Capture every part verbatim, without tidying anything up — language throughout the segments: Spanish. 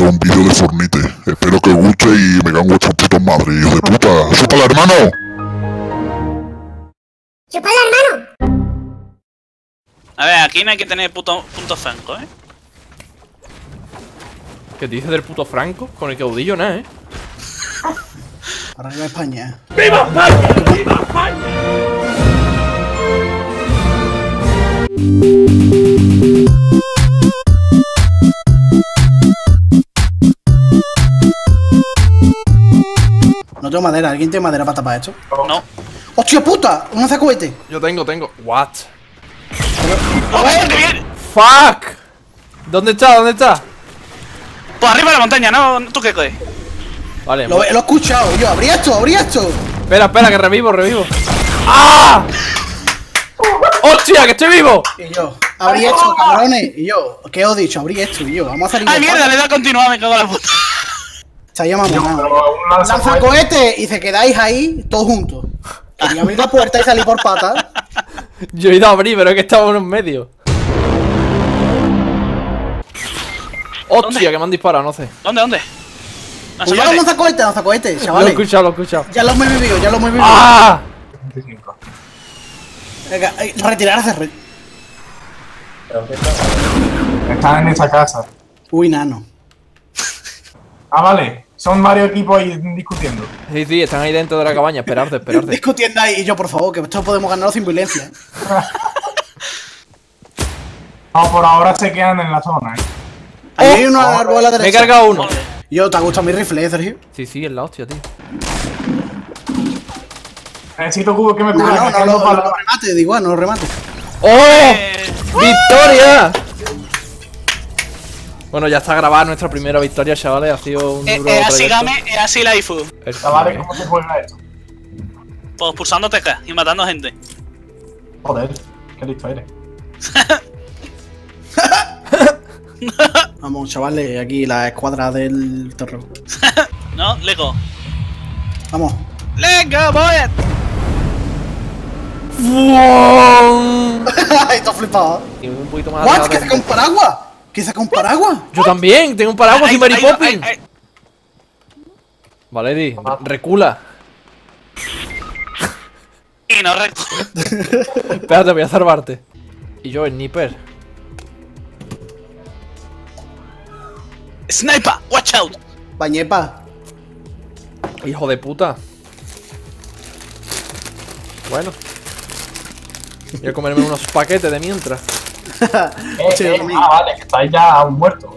momento un vídeo de Fortnite. Espero que os guste y me cago en vuestras putas madres, hijos de puta. ¡Chúpala, hermano! ¡Chúpala, hermano! A ver, aquí no hay que tener puto, punto franco, ¿eh? ¿Qué te dices del puto franco? Con el caudillo nada, ¿eh? ¡Arriba España! ¡Viva España! ¡Viva España! No tengo madera, ¿alguien tiene madera para tapar esto? No. ¡Hostia puta! ¡Un lanzacohete! Yo tengo, tengo. What? ¡Oh, qué bien! ¡Fuck! ¿Dónde está? ¿Dónde está? Pues arriba de la montaña, ¿no? ¿Tú qué crees? Vale. Lo, lo he escuchado yo. ¡Abrí esto! ¡Abrí esto! Espera, espera, que revivo, revivo. ¡Ah! ¡Hostia, que estoy vivo! Y yo, abrí esto, cabrones. Y yo, ¿qué os he dicho? Abrí esto y yo. Vamos a salir. ¡Ay, mierda! Le da a continuar, me cago en la puta. Se ha llamado nada. Lanza cohete y se quedáis ahí todos juntos. Quería abrir la puerta y salí por patas. Yo he ido a abrir, pero es que estaba en un medio. Hostia, que me han disparado, no sé. ¿Dónde, dónde? Pues ya los lanza cohetes, lanza cohetes, chavales. Lo he escuchado, lo he escuchado. Ya los hemos vivido, ya los hemos vivido. ¡Ah! Venga, retirarse, re... Están en esa casa. Uy, nano. Ah, vale. Son varios equipos ahí discutiendo. Sí, sí, están ahí dentro de la cabaña. Esperarte, esperarte. Discutiendo ahí y yo, por favor, que esto podemos ganarlo sin violencia. No, por ahora se quedan en la zona, ¿eh? Ahí hay uno al árbol a la derecha. Me he cargado uno. Yo, ¿te ha gustado mi rifle, eh, Sergio? Sí, sí, es la hostia, tío. Necesito cubos que me cubran. No, no, no, no, lo, lo remate, digo, no lo remate. ¡Oh! Eh. ¡Victoria! Bueno, ya está grabada nuestra primera victoria, chavales. Ha sido un duro eh, eh, así game, eh, así la ifu. Chavales, ¿cómo se juega esto? Pues pulsando T K y matando gente. Joder, qué listo eres. Vamos, chavales, aquí la escuadra del terror. No, Lego. Vamos. Lego, voy. Esto flipado. Tiene un poquito más. ¿What? ¿Que se con paraguas? ¿Qué saca un paraguas? Yo también, tengo un paraguas y Mary Poppins. Vale, Eddie, recula. Y no recula. Espérate, voy a salvarte. Y yo, el sniper. Sniper, watch out. Bañepa. Hijo de puta. Bueno. Voy a comerme unos paquetes de mientras. eh, sí, eh, ah, vale, que estáis ya muertos.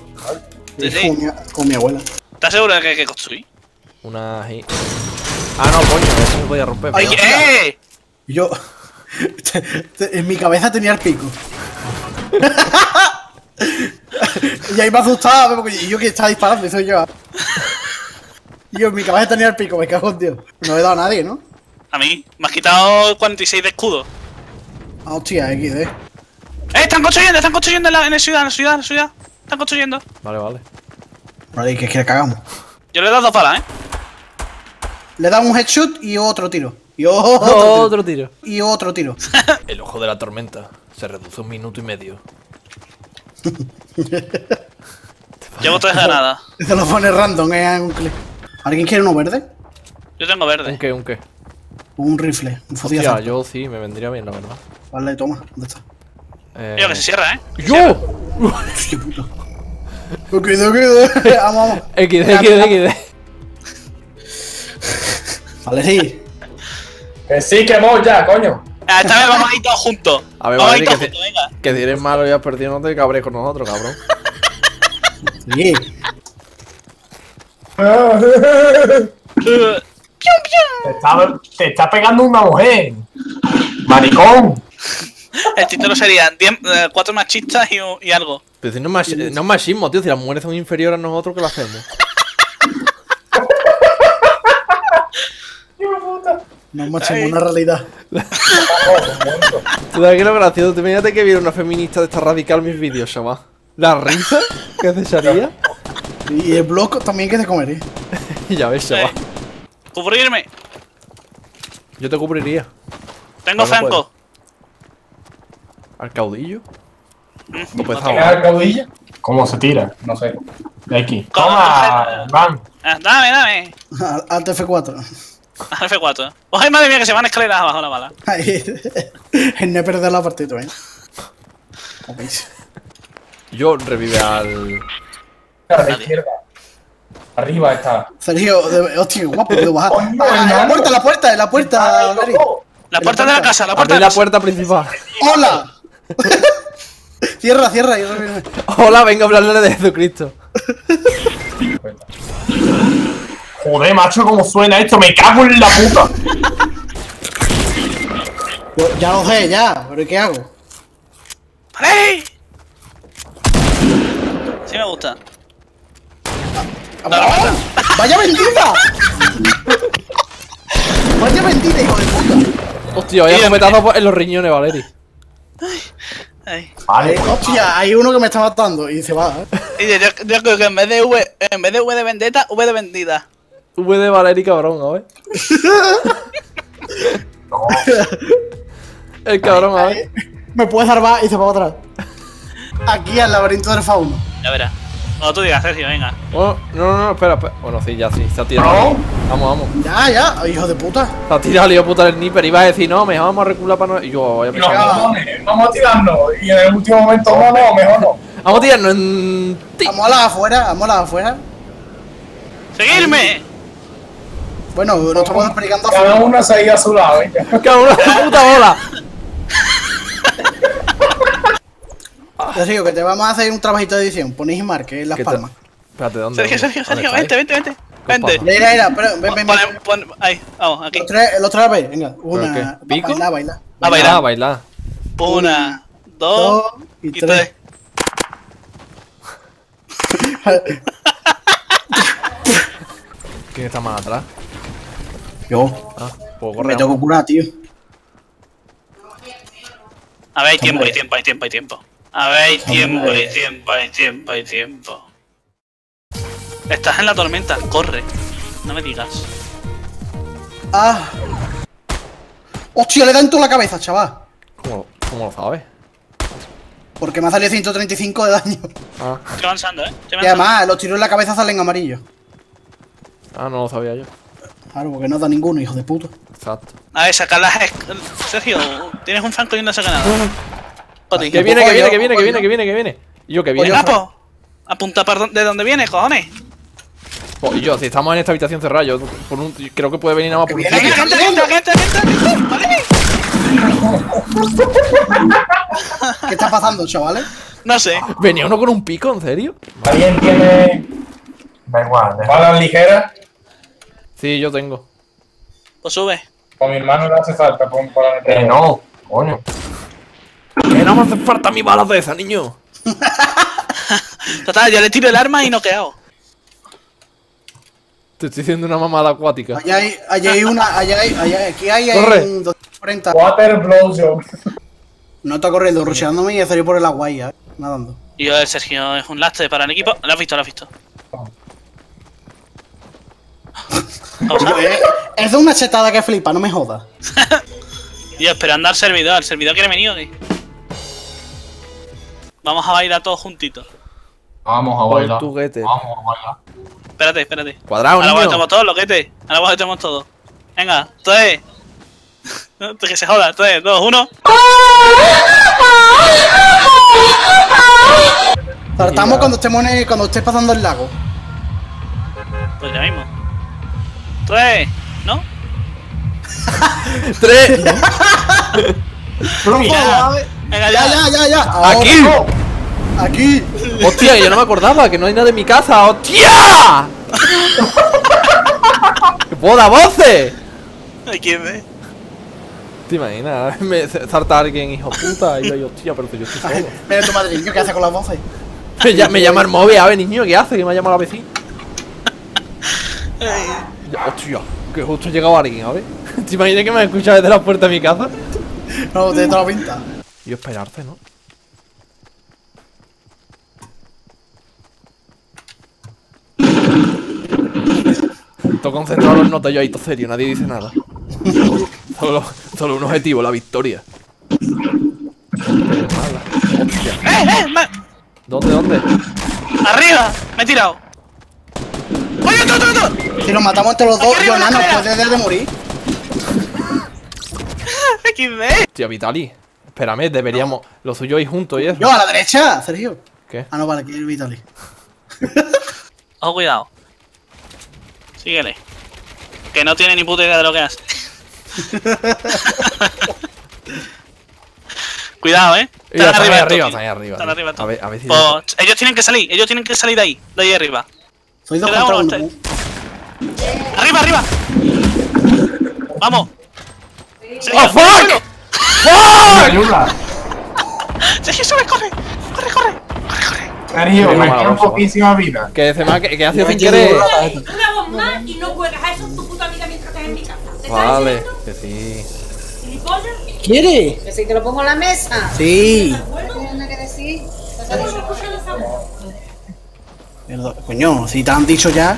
Sí, sí. Con, mi, con mi abuela. ¿Estás seguro de que hay que construir? Una... Ah, no, coño, eso me podía romper. ¡Ay, qué! Eh. Yo... en mi cabeza tenía el pico. Y ahí me asustaba, porque yo que estaba disparando, soy yo. Yo en mi cabeza tenía el pico, me cago en Dios. No he dado a nadie, ¿no? A mí, me has quitado cuarenta y seis de escudo. Ah, hostia, equis de. ¡Eh! ¡Están construyendo! ¡Están construyendo en la, en la ciudad! ¡En la ciudad! ¡En la ciudad! ¡Están construyendo! Vale, vale. Vale, ¿qué es que le cagamos? Yo le he dado dos balas, ¿eh? Le he dado un headshot y otro tiro. Y otro, otro tiro. tiro. Y otro tiro. El ojo de la tormenta se reduce un minuto y medio. Llevo tres granadas. Te lo pone random, ¿eh? Un clip. ¿Alguien quiere uno verde? Yo tengo verde. ¿Un qué? ¿Un qué? Un rifle. Un fusilazo. Yo sí, me vendría bien, la verdad. Vale, toma. ¿Dónde está? Eh... Yo que se cierra, eh. Se ¡Yo! ¡Qué puto! ¡Cuidado, cuidado! ¡Vamos, vamos! equis de, equis de, equis de. Vale, sí. Que sí, que vamos ya, coño. Esta vez vamos a ir todos juntos. A ver, vamos a ir todos juntos, venga. Que si eres malo y has perdido, no te cabres con nosotros, cabrón. Sí. te, está, te está pegando una mujer. ¡Maricón! El título sería cuatro machistas y, y algo. Pero si no, es mach, no es machismo, tío. Si las mujeres son inferiores a nosotros, ¿qué lo hacemos? No es machismo, una realidad. Tú sabes que lo gracioso. Imagínate que viera una feminista de esta radical mis vídeos, chaval. La risa que se echaría. Y el blog también que te comeré. Ya ves, chaval. Eh, cubrirme. Yo te cubriría. Tengo franco. ¿Al caudillo? ¿Cómo se tira? No sé. De aquí. ¡Toma! ¡Van! ¡Dame, dame! Alt F cuatro. Alt F cuatro. ¡Ay, madre mía, que se van escaleras abajo la bala! Ahí. En no perder la partida, ¿eh? ¿Veis? Yo revive al... A la izquierda. Arriba está. Sergio, de... hostia, guapo, de bajar. Oh, no, ah, la puerta, la puerta, la puerta, Gary. La puerta de la casa, la puerta de la casa. La puerta principal. ¡Hola! Cierra, cierra. Yo... Hola, vengo a hablarle de Jesucristo. Joder, macho, cómo suena esto. Me cago en la puta. Ya lo sé, ya. ¿Pero qué hago? ¡Vale! Sí me gusta. No, no, no, no. ¡Vaya bendita! ¡Vaya bendita, hijo de puta! Hostia, hay cometazo en los riñones, Valeri. Ay, ay. Vale, hostia, hay uno que me está matando y se va, ¿eh? Dice, yo, yo creo que en vez de V, en vez de V de vendetta, V de vendida. V de Valeri, cabrón, a ver. No. El cabrón, ay, a ver. Ay. Me puede salvar y se va para atrás. Aquí al laberinto del fauno. Ya verás. Cuando tú digas, Sergio, venga. Bueno, no, no, no, espera, espera. Bueno, sí, ya sí, se ha tirado. ¿No? Vamos, vamos. Ya, ya, hijo de puta. Se ha tirado, hijo de puta, el sniper. Iba a decir, no, mejor vamos a recular para no. Y yo, vaya, no, no, vamos a tirarnos. Y en el último momento, no, no, mejor no. Vamos a tirarnos en. Vamos a las afuera, vamos a las afuera. ¡Seguirme! Ahí. Bueno, nos estamos explicando afuera. Cada uno se ha ido a su lado, venga. Cada uno a su puta bola. Sergio, que te vamos a hacer un trabajito de edición. Ponéis y marque en las palmas. Espérate, ¿dónde? Sergio, Sergio, Sergio, vente, vente, vente. Vente. Mira, mira, pero ven, ven, ven. Ahí, vamos, aquí. Los tres, los tres a bailar, venga. Una, ¿pico? Baila, baila. A bailar, a bailar. Una, dos y tres. ¿Quién está más atrás? Yo. Ah, pues corre. Me tengo que curar, tío. A ver, hay tiempo, hay tiempo, hay tiempo, hay tiempo. A ver, hay tiempo, hay tiempo, hay tiempo, hay tiempo. Estás en la tormenta, corre. No me digas. ¡Ah! ¡Hostia, le da en toda la cabeza, chaval! ¿Cómo, cómo lo sabes? Porque me ha salido ciento treinta y cinco de daño. Ah. Estoy avanzando, ¿eh? Estoy avanzando. Y además, los tiros en la cabeza salen amarillos. Ah, no lo sabía yo. Claro, porque no da ninguno, hijo de puto. Exacto. A ver, saca las... Sergio, tienes un franco y no saca nada. Que viene, que viene, que viene, que viene, que viene, que viene. Yo que viene. Oye, Napo, apunta para de donde viene, cojones. Pues yo, si estamos en esta habitación cerrada, yo por un, creo que puede venir nada más por un sitio. ¡Gente, gente, gente, gente! ¡Vale! ¿Qué está pasando, chavales? No sé. ¿Venía uno con un pico, en serio? ¿Alguien tiene...? Da igual, ¿de balas ligeras? Sí, yo tengo. Pues sube. Con mi hermano no hace falta, pon para... Eh, no, coño. Que no me hace falta mi balas de esa, niño. Total, yo le tiro el arma y no quedo. Te estoy haciendo una mamada acuática. Allá hay, allá hay una, allá hay, allá hay, aquí hay, hay un doscientos cuarenta. Water Blow. No está corriendo, rusheándome y he salido por el agua, ¿eh? Nadando. Y yo, el Sergio es un lastre para el equipo. Lo has visto, lo has visto. Es de una chetada que flipa, no me jodas. Tío, esperando al servidor, el servidor quiere venir, ¿eh? Vamos a bailar todos juntitos. Vamos a bailar. Vamos a bailar. Espérate, espérate. Cuadrado, ahora volvemos todos, loquete. Ahora volvemos todos. Venga, tres. Que se joda, tres, dos, uno. Saltamos cuando estemos en el, cuando estés pasando el lago. Pues ya mismo. Tres, ¿no? Tres. Venga, ya, ya, ya, ya. Aquí. No. Aquí. Hostia, yo no me acordaba que no hay nada en mi casa. ¡Hostia! ¡Qué boda voces! ¿A quién ve? ¿Te imaginas? Me salta alguien, hijo puta. Y yo digo, hostia, pero yo estoy solo. Mira tu madre, ¿qué hace con las voces? me, me llama el móvil, a ver, niño, ¿qué hace? Que me ha llamado la vecina. Ya, hostia, que justo ha llegado alguien, a ver. ¿Te imaginas que me escuchas desde la puerta de mi casa? No, te da la pinta. Y esperarte, ¿no? Estoy concentrado en los notas yo ahí, todo serio, nadie dice nada. Solo, solo un objetivo, la victoria. ¡Eh, eh! ¿Dónde, dónde? ¡Arriba! ¡Me he tirado! ¡Oye, tú, tú, tú! Si nos matamos entre los dos, yo nano, puedes dejar de morir. equis de. Tío, Vitali, espérame, deberíamos. No. Lo suyo ir juntos y eso. ¡Yo, a la derecha, Sergio! ¿Qué? Ah, no, vale, aquí es Vitali. Ojo, cuidado. Síguele. Que no tiene ni puta idea de lo que hace. Cuidado, eh. Están arriba, arriba, están arriba. Están arriba, están arriba. A ver, a ver si pues, ellos tienen que salir, ellos tienen que salir de ahí, de ahí arriba. Soy dos contra uno, ¿eh? ¡Arriba, arriba! ¡Vamos! Sí. ¡Oh, fuck! ¡Fuck! ¡Ayuda! ¡Sergio, sube, corre! ¡Corre, corre! ¡Corre, corre! Sergio, me quedan poquísima vida. Que se me ha quedado sin querer. Una bomba y no juegas a eso tu puta vida mientras estás en mi casa. Vale, que sí. ¿Quiere? Que si te lo pongo en la mesa. Sí. Perdón, coño, si te han dicho ya.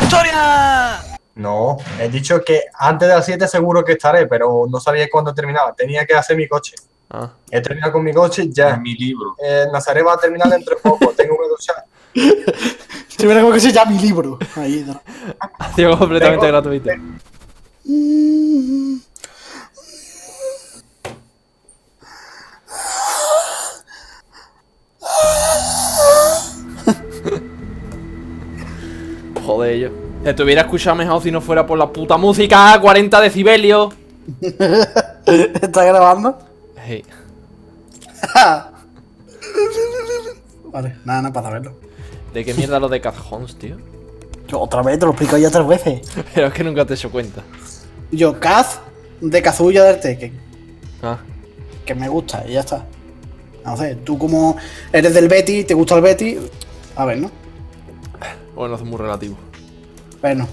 ¡Victoria! No, he dicho que antes de las siete seguro que estaré, pero no sabía cuándo terminaba. Tenía que hacer mi coche. Ah. He terminado con mi coche ya. Es mi libro. Eh, Nazaré va a terminar dentro de poco. Tengo que duchar. Si hubiera como que se llama mi libro. Ahí está. Ha sido completamente gratuito. Joder, yo. Te te hubiera escuchado mejor si no fuera por la puta música a cuarenta decibelios. ¿Estás grabando? Sí. Vale, nada, nada para saberlo. ¿De qué mierda lo de KazJons, tío? Yo otra vez, te lo explico ya tres veces. Pero es que nunca te he hecho cuenta. Yo, Kaz de Kazuya del Tekken. Ah. Que me gusta y ya está. No sé, tú como eres del Betis, te gusta el Betis. A ver, ¿no? Bueno, es muy relativo. Bueno.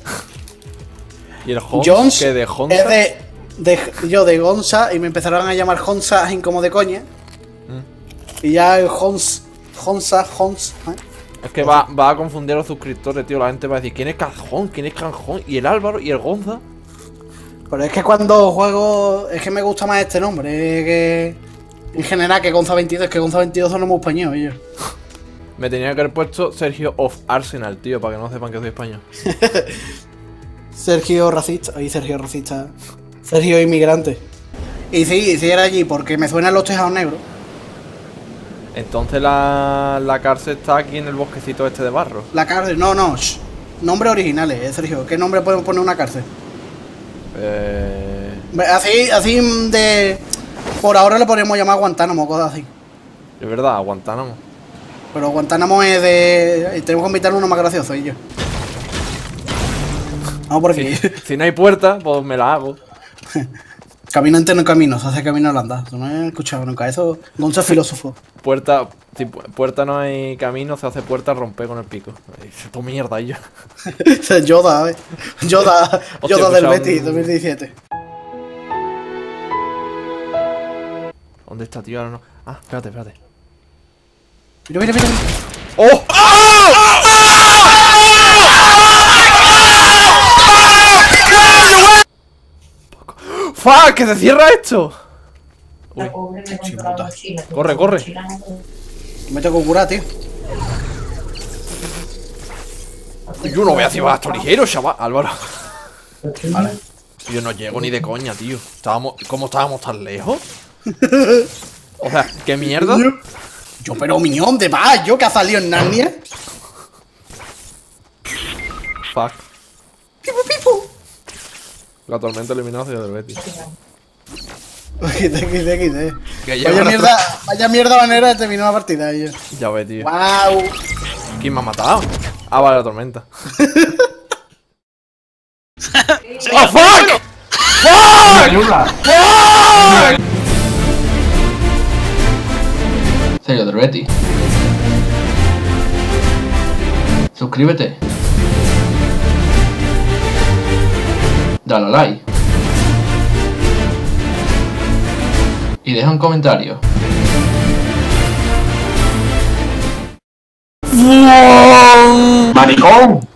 ¿Y el Jones? ¿Qué de Honza? Es de, de, yo de Gonza y me empezaron a llamar Honza como de coña. Mm. Y ya el Hons, Honza, Hons. ¿eh? Es que va, va a confundir a los suscriptores, tío. La gente va a decir, ¿quién es KazJons? ¿Quién es KazJons? ¿Y el Álvaro? ¿Y el Gonza? Pero es que cuando juego... Es que me gusta más este nombre. Es que... En general, que Gonza veintidós. Es que Gonza veintidós son los muy españoles, ellos. Me tenía que haber puesto Sergio of Arsenal, tío, para que no sepan que soy español. Sergio racista. Ay, Sergio racista. Sergio inmigrante. Y sí, sí era allí, porque me suenan los tejados negros. Entonces la, la cárcel está aquí en el bosquecito este de barro. La cárcel, no, no. Shh. Nombres originales, eh, Sergio. ¿Qué nombre podemos poner una cárcel? Eh... Así, así de... Por ahora le podríamos llamar Guantánamo, cosas así. Es verdad, Guantánamo. Pero Guantánamo es de... Tenemos que invitar uno más gracioso, y yo. Vamos por aquí. Si, si no hay puerta, pues me la hago. Camino entre no camino, se hace camino Holanda. No he escuchado nunca eso. Gonza es filósofo. Puerta... Si puerta no hay camino, se hace puerta romper con el pico. Tu mierda, y yo. Yoda, ¿eh? Yoda, Hostia, Yoda del Betis, un... dos mil diecisiete. ¿Dónde está, tío? Ahora no. Ah, espérate, espérate. Mira, mira, mira. ¡Oh! ¡Oh! ¡Oh! ¡Fuck! ¡Que se cierra esto! Uy. Corre, corre. Me tengo que curar, tío. Yo no voy a hacer gasto ligero, chaval. Álvaro. Vale. Yo no llego ni de coña, tío. Estábamos, ¿Cómo estábamos tan lejos? O sea, ¿qué mierda? Yo, pero miñón, de más, yo que ha salido en Narnia. Fuck. Pipo, pipo. La tormenta eliminada hacia el Betis. Vaya mierda, vaya mierda manera de terminar la partida, tío. Ya ve, tío. Wow. ¿Quién me ha matado? Ah, vale, la tormenta. ¡Oh, fuck! ¡Fuck! ¡Fuck! Sergio del Betis. Suscríbete. Dale a like. Y deja un comentario. ¡Maricón!